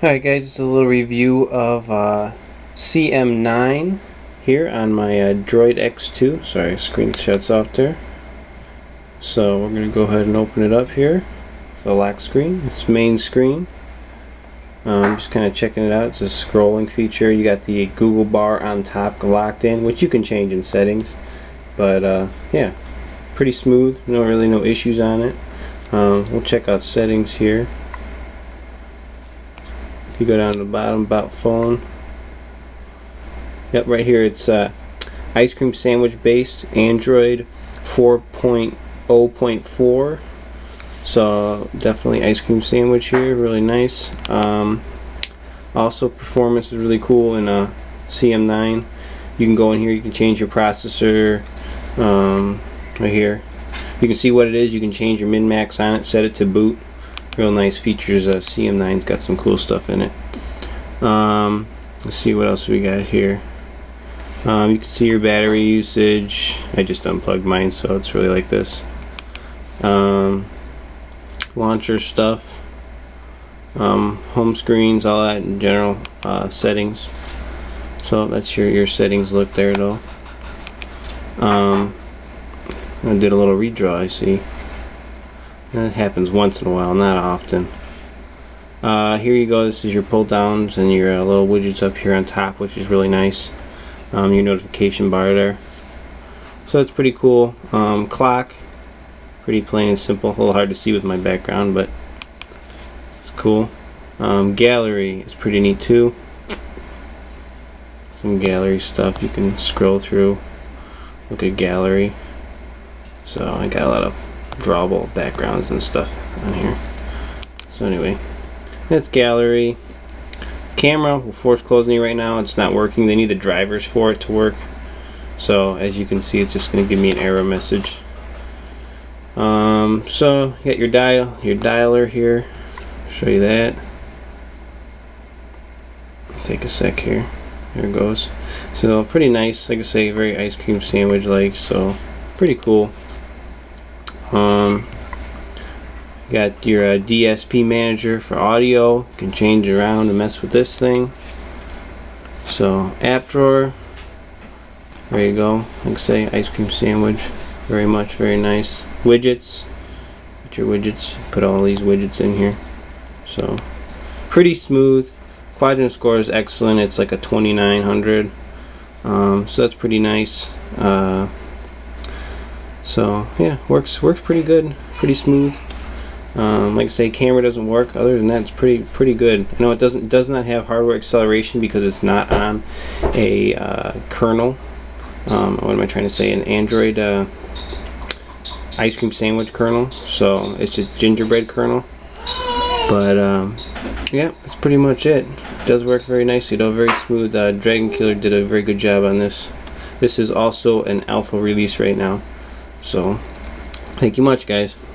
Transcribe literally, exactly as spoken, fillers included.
Alright guys, just a little review of uh, C M nine here on my uh, Droid X two. Sorry, screen shuts off there. So we're going to go ahead and open it up here. It's the lock screen. It's main screen. Um, just kind of checking it out. It's a scrolling feature. You got the Google bar on top locked in, which you can change in settings. But uh, yeah, pretty smooth. No really no issues on it. Um, we'll check out settings here. You go down to the bottom, about phone. Yep, right here it's uh, Ice Cream Sandwich based Android four point oh point four. So definitely Ice Cream Sandwich here, really nice. Um, also, performance is really cool in a C M nine. You can go in here, you can change your processor um, right here. You can see what it is. You can change your min max on it, set it to boot. Real nice features. uh, C M nine's got some cool stuff in it. Um, let's see what else we got here. Um, you can see your battery usage. I just unplugged mine, so it's really like this. Um, launcher stuff, um, home screens, all that in general, uh, settings. So that's your, your settings look there though. Um, I did a little redraw, I see. That happens once in a while, not often. Uh, here you go, this is your pull downs and your uh, little widgets up here on top, which is really nice. Um, your notification bar there. So that's pretty cool. Um, clock, pretty plain and simple. A little hard to see with my background, but it's cool. Um, gallery is pretty neat too. Some gallery stuff you can scroll through. Look at gallery. So I got a lot of drawable backgrounds and stuff on here. So anyway, that's gallery. Camera will force close me right now. It's not working. They need the drivers for it to work. So as you can see, it's just going to give me an error message. Um, so you got your dial, your dialer here. Show you that. Take a sec here. There it goes. So pretty nice. Like I say, very ice cream sandwich like. So pretty cool. Um, got your uh, D S P Manager for audio. You can change it around and mess with this thing. So app drawer, there you go. Like I say, ice cream sandwich, very much, very nice. Widgets, put your widgets, put all these widgets in here. So pretty smooth. Quadrant score is excellent. It's like a twenty-nine hundred. Um, so that's pretty nice. Uh, So yeah, works works pretty good, pretty smooth. Um, like I say, camera doesn't work. Other than that, it's pretty pretty good. I know it doesn't it does not have hardware acceleration because it's not on a uh, kernel. Um, what am I trying to say? An Android uh, ice cream sandwich kernel. So it's just gingerbread kernel. But um, yeah, that's pretty much it. It does work very nicely though, very smooth. Uh, Dragon Killer did a very good job on this. This is also an alpha release right now. So, thank you much, guys.